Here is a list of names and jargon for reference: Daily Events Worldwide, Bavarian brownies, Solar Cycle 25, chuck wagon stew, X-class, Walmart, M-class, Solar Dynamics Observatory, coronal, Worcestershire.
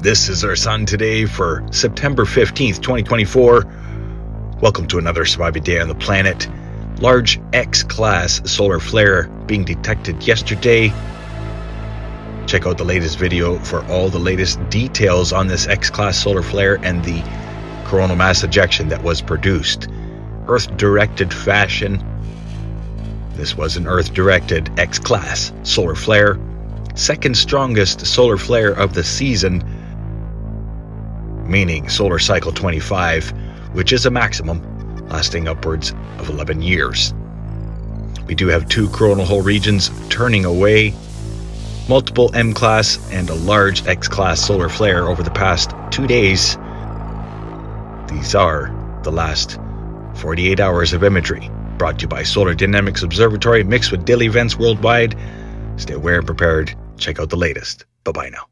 This is our sun today for September 15th, 2024. Welcome to another surviving day on the planet. Large X-class solar flare being detected yesterday. Check out the latest video for all the latest details on this X-class solar flare and the coronal mass ejection that was produced. Earth-directed fashion. This was an Earth-directed X-class solar flare. Second strongest solar flare of the season, meaning solar cycle 25, which is a maximum, lasting upwards of 11 years. We do have two coronal hole regions turning away, multiple M-class and a large X-class solar flare over the past 2 days. These are the last 48 hours of imagery, brought to you by Solar Dynamics Observatory, mixed with daily events worldwide. Stay aware and prepared. Check out the latest. Bye-bye now.